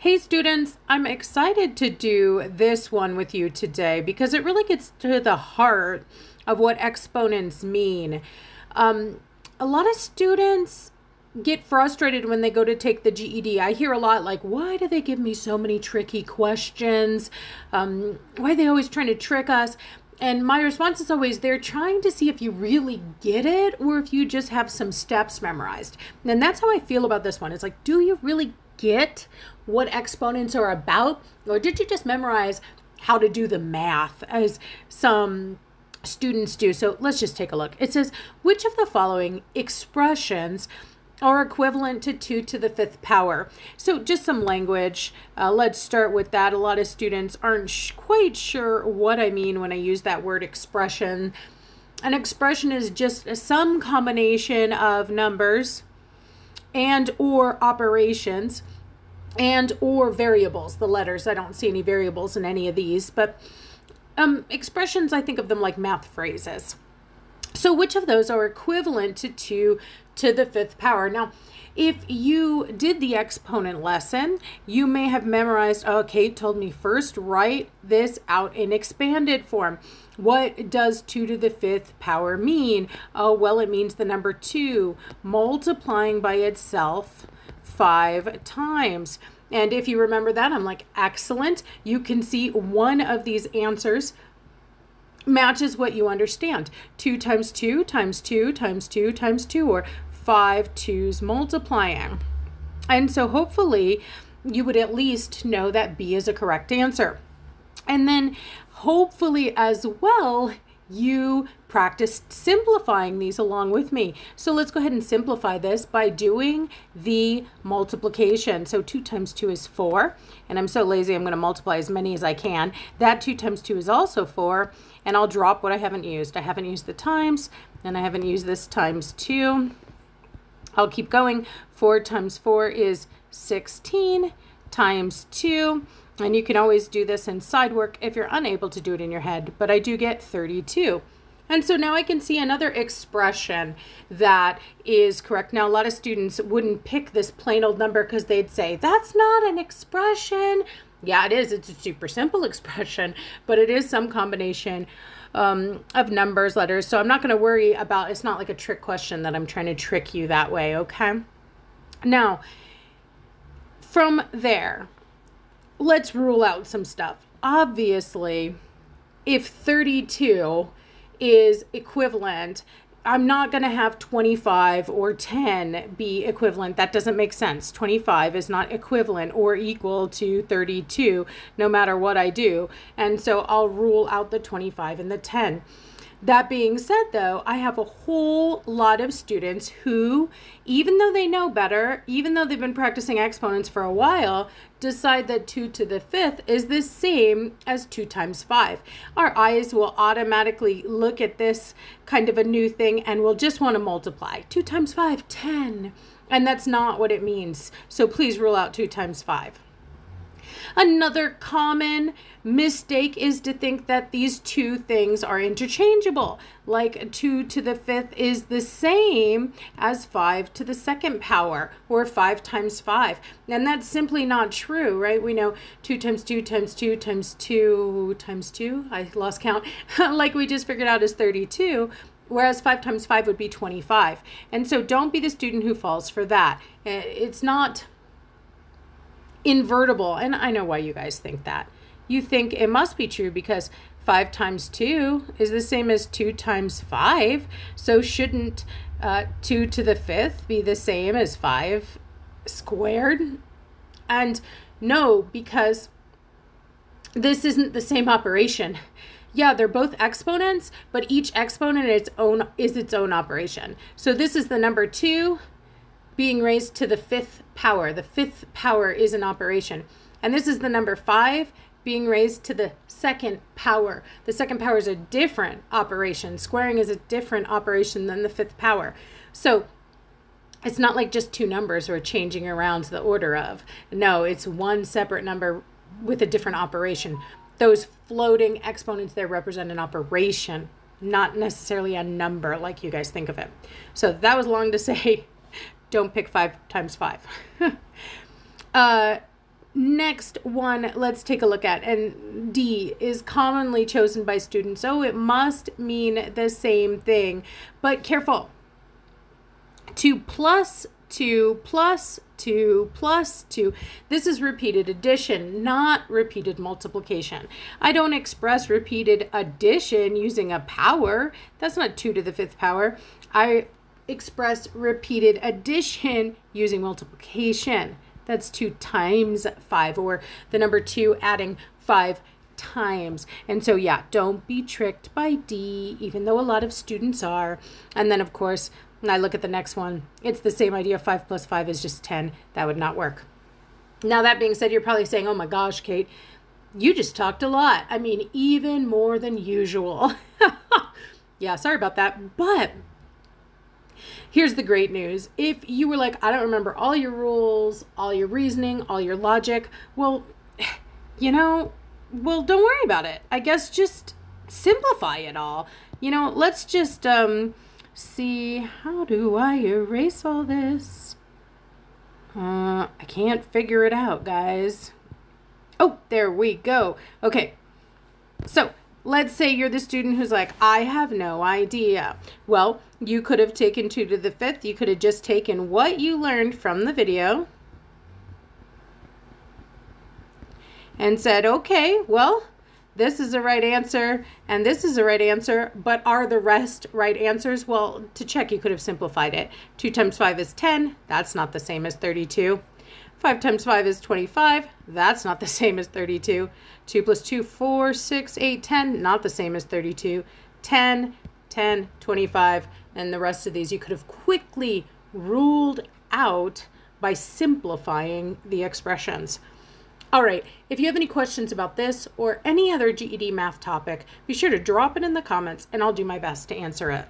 Hey students, I'm excited to do this one with you today because it really gets to the heart of what exponents mean. A lot of students get frustrated when they go to take the GED. I hear a lot like, why do they give me so many tricky questions? Why are they always trying to trick us? And my response is always, they're trying to see if you really get it or if you just have some steps memorized. And that's how I feel about this one. It's like, do you really get what exponents are about, or did you just memorize how to do the math as some students do? So let's just take a look. It says, which of the following expressions are equivalent to 2 to the 5th power? So just some language. Let's start with that. A lot of students aren't quite sure what I mean when I use that word expression. An expression is just some combination of numbers and or operations and or variables. The letters, I don't see any variables in any of these, but expressions, I think of them like math phrases. So which of those are equivalent to 2 to the 5th power? Now, if you did the exponent lesson, you may have memorized, oh, Kate told me first, write this out in expanded form. What does 2 to the 5th power mean? Oh, well, it means the number 2 multiplying by itself 5 times. And if you remember that, I'm like, excellent. You can see one of these answers matches what you understand. 2 times 2 times 2 times 2 times 2, or 5 2s multiplying. And so hopefully you would at least know that B is a correct answer. And then hopefully as well, you practiced simplifying these along with me. So let's go ahead and simplify this by doing the multiplication. So 2 times 2 is 4, and I'm so lazy, I'm going to multiply as many as I can. That 2 times 2 is also 4, and I'll drop what I haven't used. I haven't used the times, and I haven't used this times 2. I'll keep going. 4 times 4 is 16 times 2. And you can always do this in side work if you're unable to do it in your head, but I do get 32. And so now I can see another expression that is correct. Now, a lot of students wouldn't pick this plain old number because they'd say, that's not an expression. Yeah, it is. It's a super simple expression, but it is some combination of numbers, letters. So I'm not going to worry about, it's not like a trick question that I'm trying to trick you that way, okay? Now, from there, let's rule out some stuff. Obviously, if 32 is equivalent, I'm not going to have 25 or 10 be equivalent. That doesn't make sense. 25 is not equivalent or equal to 32, no matter what I do. And so I'll rule out the 25 and the 10. That being said, though, I have a whole lot of students who, even though they know better, even though they've been practicing exponents for a while, decide that 2 to the 5th is the same as 2 times 5. Our eyes will automatically look at this kind of a new thing and will just want to multiply. 2 times 5, 10. And that's not what it means. So please rule out 2 times 5. Another common mistake is to think that these two things are interchangeable, like 2 to the 5th is the same as 5 to the 2nd power, or 5 times 5. And that's simply not true, right? We know 2 times 2 times 2 times 2 times 2, I lost count, like we just figured out, is 32. Whereas 5 times 5 would be 25. And so don't be the student who falls for that. It's not invertible. And I know why you guys think that. You think it must be true because 5 times 2 is the same as 2 times 5. So shouldn't 2 to the 5th be the same as 5 squared? And no, because this isn't the same operation. Yeah, they're both exponents, but each exponent is its own operation. So this is the number 2 being raised to the 5th power. The 5th power is an operation. And this is the number 5 being raised to the 2nd power. The 2nd power is a different operation. Squaring is a different operation than the 5th power. So it's not like just two numbers we're changing around the order of. No, it's one separate number with a different operation. Those floating exponents there represent an operation, not necessarily a number like you guys think of it. So that was long to say. Don't pick 5 times 5. Next one, let's take a look at, and D is commonly chosen by students, so it must mean the same thing, but careful. 2 + 2 + 2 + 2. This is repeated addition, not repeated multiplication. I don't express repeated addition using a power. That's not 2⁵. I express repeated addition using multiplication. That's 2 times 5, or the number 2 adding 5 times. And so yeah, don't be tricked by D, even though a lot of students are. And then of course, when I look at the next one, it's the same idea. 5 + 5 is just 10. That would not work. Now, that being said, you're probably saying, oh my gosh, Kate, you just talked a lot. I mean, even more than usual. Yeah, sorry about that. But here's the great news. If you were like, I don't remember all your rules, all your reasoning, all your logic, well, you know, well, don't worry about it. I guess just simplify it all. You know, let's just see, how do I erase all this? I can't figure it out, guys. Oh, there we go. Okay, so let's say you're the student who's like, I have no idea. Well, you could have taken 2⁵. You could have just taken what you learned from the video and said, okay, well, this is the right answer and this is the right answer, but are the rest right answers? Well, to check, you could have simplified it. 2 times 5 is 10. That's not the same as 32. 5 times 5 is 25. That's not the same as 32. 2 + 2, 4, 6, 8, 10. Not the same as 32. 10, 10, 25, and the rest of these you could have quickly ruled out by simplifying the expressions. All right, if you have any questions about this or any other GED math topic, be sure to drop it in the comments and I'll do my best to answer it.